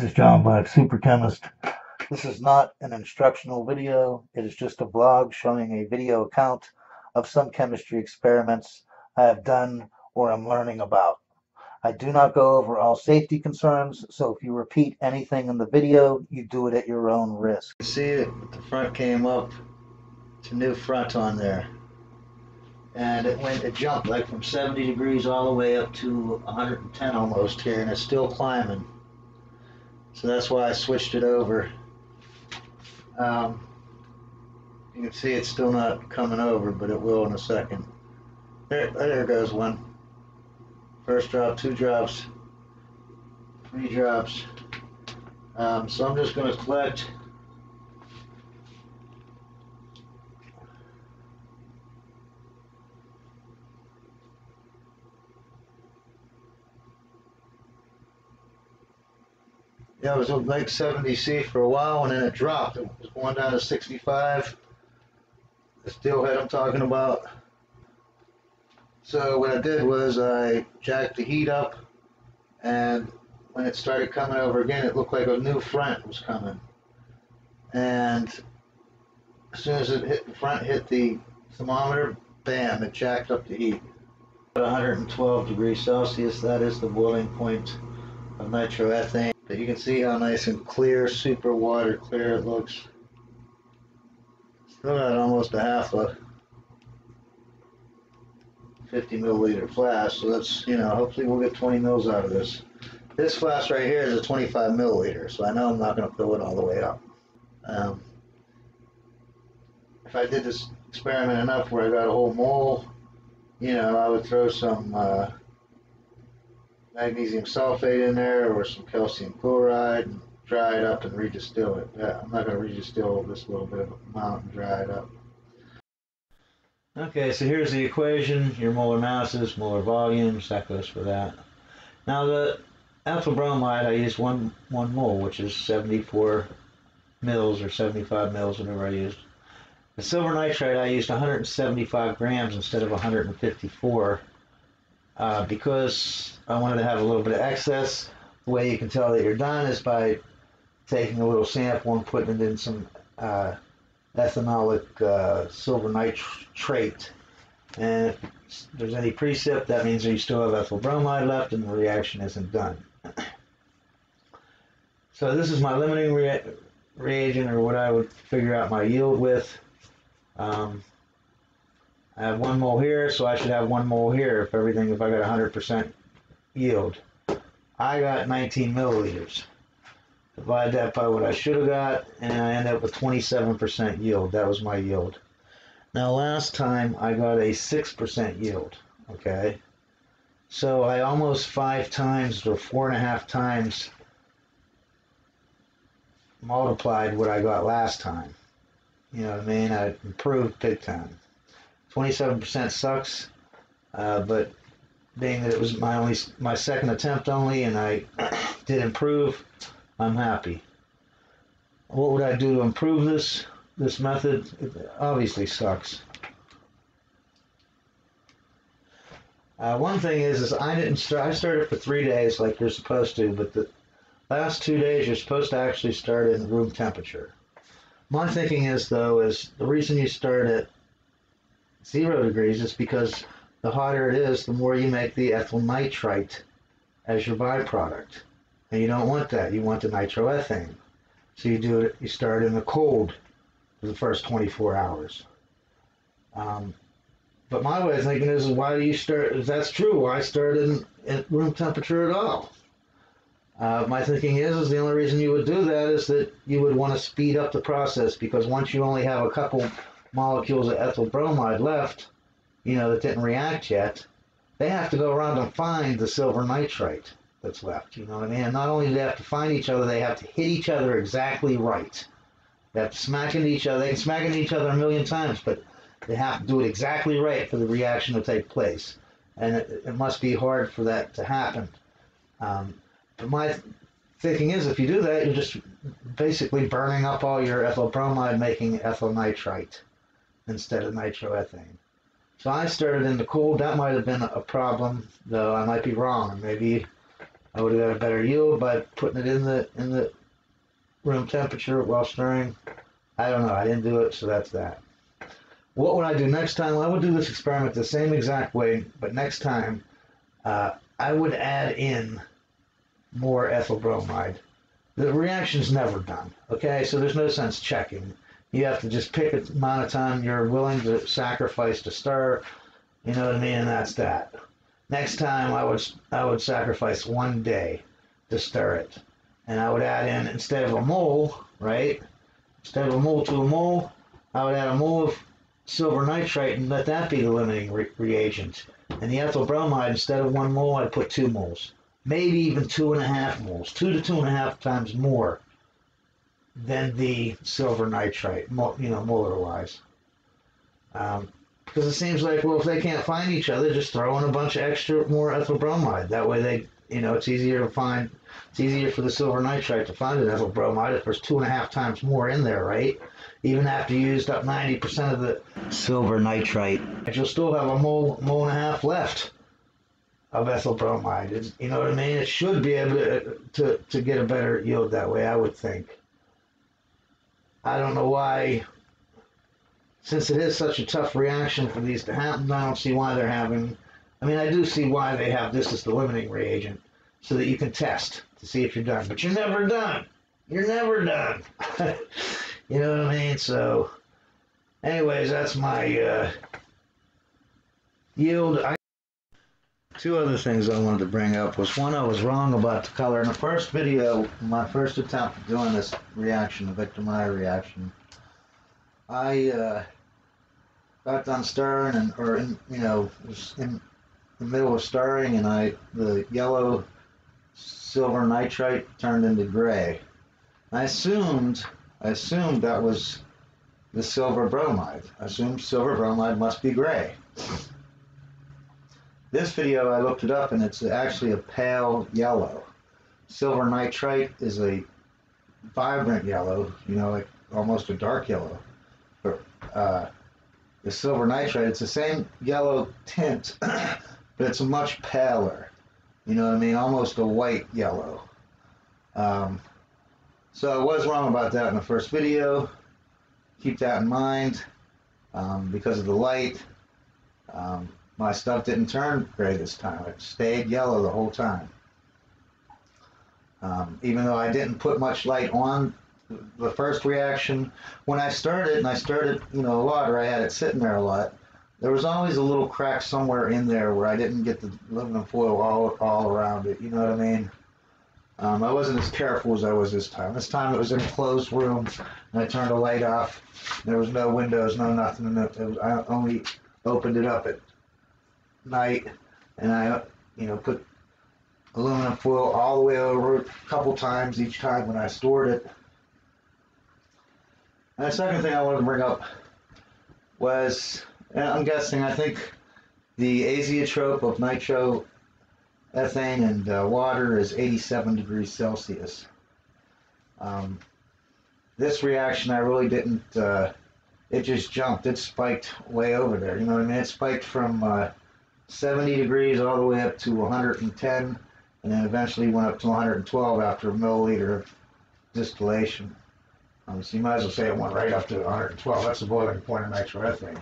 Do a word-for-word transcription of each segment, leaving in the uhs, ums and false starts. This is John Black Super Chemist. This is not an instructional video. It is just a vlog showing a video account of some chemistry experiments I have done or am learning about. I do not go over all safety concerns, so if you repeat anything in the video, you do it at your own risk. You see that the front came up. It's a new front on there. And it went, it jumped like from seventy degrees all the way up to one hundred ten almost here, and it's still climbing. So that's why I switched it over. Um, you can see it's still not coming over, but it will in a second. There, there goes one. First drop, two drops, three drops. Um, so I'm just going to collect Yeah, it was like seventy C for a while, and then it dropped. It was going down to sixty-five. The steelhead I'm talking about. So what I did was I jacked the heat up, and when it started coming over again, it looked like a new front was coming. And as soon as it hit the front, hit the thermometer, bam, it jacked up the heat. At one hundred twelve degrees Celsius, that is the boiling point of nitroethane. But you can see how nice and clear, super water clear it looks. Still got almost a half a fifty milliliter flask, so that's, you know, hopefully we'll get twenty mils out of this. This flask right here is a twenty-five milliliter, so I know I'm not going to fill it all the way up. Um, if I did this experiment enough where I got a whole mole, you know, I would throw some uh, magnesium sulfate in there, or some calcium chloride, and dry it up and redistill it. Yeah, I'm not going to redistill this little bit of amount and dry it up. Okay, so here's the equation, your molar masses, molar volumes, that goes for that. Now the ethyl bromide, I used one, one mole, which is seventy-four mils or seventy-five mils, whatever I used. The silver nitrate, I used one hundred seventy-five grams instead of one hundred fifty-four. Uh, because I wanted to have a little bit of excess. The way you can tell that you're done is by taking a little sample and putting it in some uh, ethanolic uh, silver nitrate. And if there's any precip, that means that you still have ethyl bromide left and the reaction isn't done. So this is my limiting rea reagent, or what I would figure out my yield with. Um, I have one mole here, so I should have one mole here if everything, if I got one hundred percent yield. I got nineteen milliliters. Divide that by what I should have got, and I end up with twenty-seven percent yield. That was my yield. Now last time I got a six percent yield, okay? So I almost five times or four and a half times multiplied what I got last time. You know what I mean? I improved big time. twenty-seven percent sucks, uh, but being that it was my only, my second attempt only, and I did improve, I'm happy. What would I do to improve this, this method? It obviously sucks. Uh, one thing is, is I didn't start, I started for three days like you're supposed to, but the last two days you're supposed to actually start in room temperature. My thinking is, though, is the reason you start at zero degrees is because the hotter it is, the more you make the ethyl nitrite as your byproduct, and you don't want that. You want the nitroethane, so you do it. You start in the cold for the first twenty-four hours. Um, but my way of thinking is, why do you start? If that's true, why start in at room temperature at all? Uh, my thinking is, is the only reason you would do that is that you would want to speed up the process, because once you only have a couple molecules of ethyl bromide left, you know, that didn't react yet, they have to go around and find the silver nitrite that's left, you know what I mean? And not only do they have to find each other, they have to hit each other exactly right. They have to smack into each other. They can smack into each other a million times, but they have to do it exactly right for the reaction to take place. And it, it must be hard for that to happen. Um, but my thinking is, if you do that, you're just basically burning up all your ethyl bromide, making ethyl nitrite instead of nitroethane. So I started in the cold. That might have been a problem, though I might be wrong. Maybe I would have got a better yield by putting it in the in the room temperature while stirring. I don't know. I didn't do it, so that's that. What would I do next time? Well, I would do this experiment the same exact way, but next time uh, I would add in more ethyl bromide. The reaction's never done, okay? So there's no sense checking. You have to just pick a amount of time you're willing to sacrifice to stir. You know what I mean? And that's that. Next time I would, I would sacrifice one day to stir it. And I would add in, instead of a mole, right? Instead of a mole to a mole, I would add a mole of silver nitrite and let that be the limiting re reagent. And the ethyl bromide, instead of one mole, I'd put two moles. Maybe even two and a half moles. Two to two and a half times more than the silver nitrite, mo you know, molar-wise. Um, because it seems like, well, if they can't find each other, just throw in a bunch of extra more ethyl bromide. That way they, you know, it's easier to find, it's easier for the silver nitrite to find an ethyl bromide if there's two and a half times more in there, right? Even after you used up ninety percent of the silver nitrite, you'll still have a mole, mole and a half left of ethyl bromide. It's, you know what I mean? It should be able to, to, to get a better yield that way, I would think. I don't know why, since it is such a tough reaction for these to happen, I don't see why they're having, I mean, I do see why they have this as the limiting reagent, so that you can test to see if you're done. But you're never done. You're never done. You know what I mean? So, anyways, that's my uh, yield. I Two other things I wanted to bring up was, one, I was wrong about the color. In the first video, my first attempt at doing this reaction, the Victor Meyer reaction, I uh, got done stirring, and, or, in, you know, was in the middle of stirring, and I the yellow silver nitrite turned into gray. I assumed, I assumed that was the silver bromide. I assumed silver bromide must be gray. This video, I looked it up, and it's actually a pale yellow. Silver nitrite is a vibrant yellow, you know, like almost a dark yellow. But uh, the silver nitrite, it's the same yellow tint, but it's much paler. You know what I mean? Almost a white yellow. Um, so I was wrong about that in the first video. Keep that in mind um, because of the light. Um, My stuff didn't turn gray this time. It stayed yellow the whole time. Um, even though I didn't put much light on the first reaction, when I stirred it, and I stirred it, you know, a lot, or I had it sitting there a lot, there was always a little crack somewhere in there where I didn't get the aluminum foil all, all around it. You know what I mean? Um, I wasn't as careful as I was this time. This time it was in a closed room, and I turned the light off. There was no windows, no nothing. And it was, I only opened it up at night, and I, you know, put aluminum foil all the way over a couple times each time when I stored it. And the second thing I wanted to bring up was, and I'm guessing, I think the azeotrope of nitroethane and uh, water is eighty-seven degrees Celsius. Um, this reaction, I really didn't, uh, it just jumped, it spiked way over there, you know what I mean? It spiked from uh, seventy degrees all the way up to one hundred ten, and then eventually went up to one hundred twelve after a milliliter of distillation. Um, so you might as well say it went right up to one hundred twelve. That's the boiling point of nitroethane.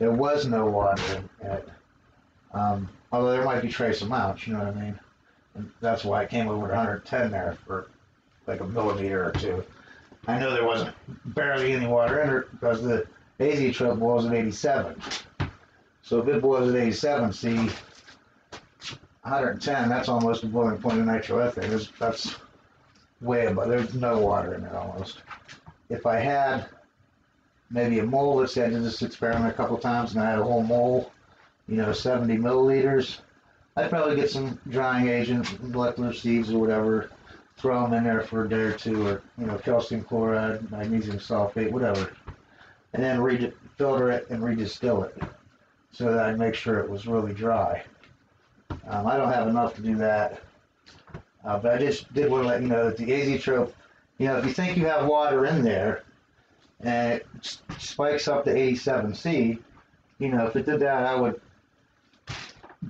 There was no water in it, um, although there might be trace amounts, you know what I mean? And that's why it came over to one hundred ten there for like a millimeter or two. I know there wasn't barely any water in it because the azeotrope boils at eighty-seven. So if it boils at eighty-seven, see, one hundred ten, that's almost the boiling point of nitroethane. There's, that's way above. There's no water in there almost. If I had maybe a mole, let's say I did this experiment a couple times and I had a whole mole, you know, seventy milliliters, I'd probably get some drying agent, molecular sieves or whatever, throw them in there for a day or two, or, you know, calcium chloride, magnesium sulfate, whatever, and then re filter it and redistill it, so that I'd make sure it was really dry. Um, I don't have enough to do that, uh, but I just did want to let you know that the azeotrope, you know, if you think you have water in there and it spikes up to eighty-seven C, you know, if it did that, I would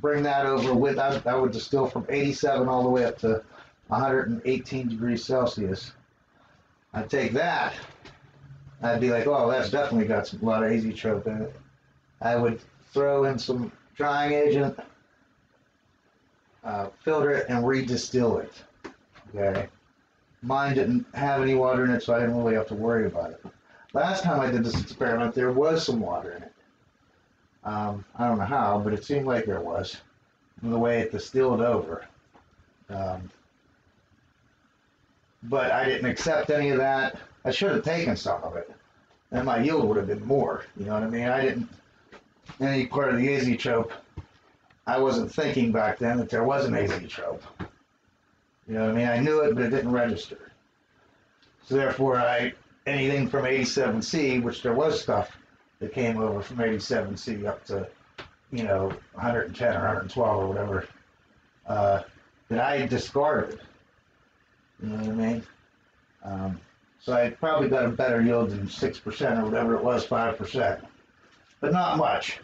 bring that over with, I, I would distill from eighty-seven all the way up to one hundred eighteen degrees Celsius. I'd take that, I'd be like, oh, that's definitely got some, a lot of azeotrope in it. I would throw in some drying agent, uh, filter it, and re-distill it. Okay. Mine didn't have any water in it, so I didn't really have to worry about it. Last time I did this experiment, there was some water in it. Um, I don't know how, but it seemed like there was, from the way it distilled over. Um, but I didn't accept any of that. I should have taken some of it, and my yield would have been more. You know what I mean? I didn't, any part of the azeotrope, I wasn't thinking back then that there was an azeotrope. You know what I mean? I knew it, but it didn't register. So therefore, I anything from eighty-seven C, which there was stuff that came over from eighty-seven C up to, you know, one hundred ten or one hundred twelve or whatever, uh, that I discarded. You know what I mean? Um, so I probably got a better yield than six percent or whatever it was, five percent. But not much.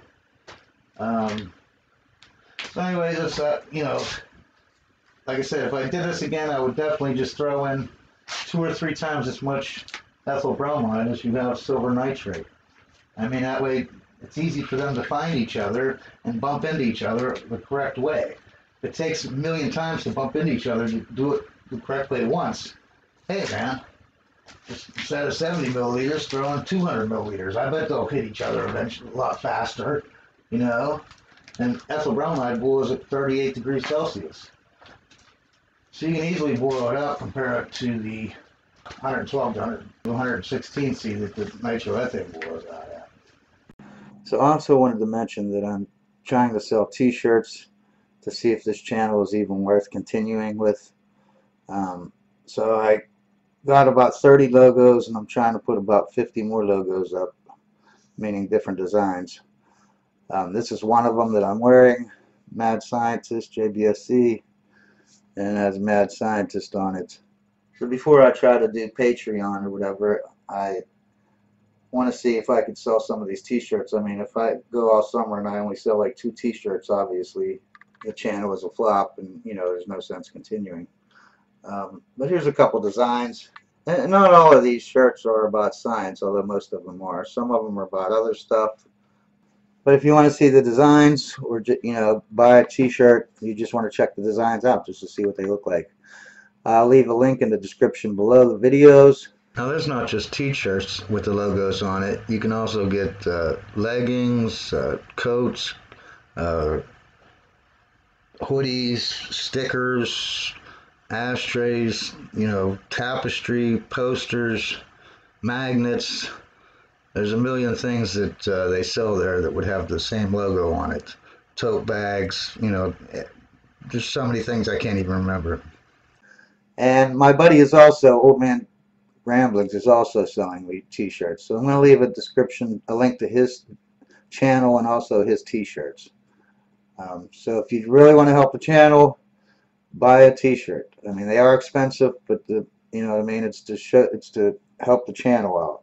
Um, so anyways, it's, uh, you know, like I said, if I did this again, I would definitely just throw in two or three times as much ethyl bromide as you have silver nitrate. I mean, that way it's easy for them to find each other and bump into each other the correct way. It takes a million times to bump into each other to do it the correct way once. Hey, man, just instead of seventy milliliters, throw in two hundred milliliters. I bet they'll hit each other eventually a lot faster, you know? And ethyl bromide boils at thirty-eight degrees Celsius. So you can easily boil it up, compare it to the one hundred twelve to one hundred sixteen C that the nitroethane boils out at. So I also wanted to mention that I'm trying to sell t-shirts to see if this channel is even worth continuing with. Um, so I got about thirty logos, and I'm trying to put about fifty more logos up, meaning different designs. Um, this is one of them that I'm wearing, Mad Scientist, J B S C, and it has Mad Scientist on it. So before I try to do Patreon or whatever, I want to see if I could sell some of these t-shirts. I mean, if I go all summer and I only sell like two t-shirts, obviously the channel is a flop, and you know, there's no sense continuing. Um, but here's a couple designs. And not all of these shirts are about science, although most of them are. Some of them are about other stuff. But if you want to see the designs, or you know, buy a t-shirt, you just want to check the designs out just to see what they look like. I'll leave a link in the description below the videos. Now, there's not just t-shirts with the logos on it. You can also get uh, leggings, uh, coats, uh, hoodies, stickers, ashtrays, you know, tapestry, posters, magnets. There's a million things that uh, they sell there that would have the same logo on it. Tote bags, you know, just so many things I can't even remember. And my buddy is also, Old Man Ramblings, is also selling t-shirts. So I'm going to leave a description, a link to his channel and also his t-shirts. Um, so if you really want to help the channel, buy a t-shirt. I mean, they are expensive, but the, you know what I mean, it's to show, it's to help the channel out.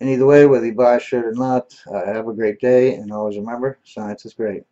And either way, whether you buy a shirt or not, uh, have a great day, and always remember, science is great.